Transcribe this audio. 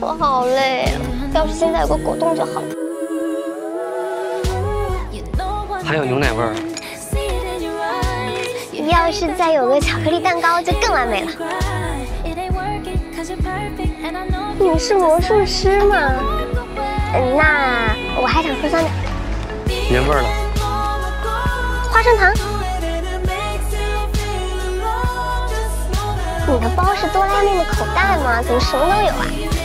我好累啊！要是现在有个果冻就好了。还有牛奶味儿。要是再有个巧克力蛋糕就更完美了。你是魔术师吗？那我还想喝酸奶。原味儿了。花生糖。你的包是哆啦 A 梦的口袋吗？怎么什么都有啊？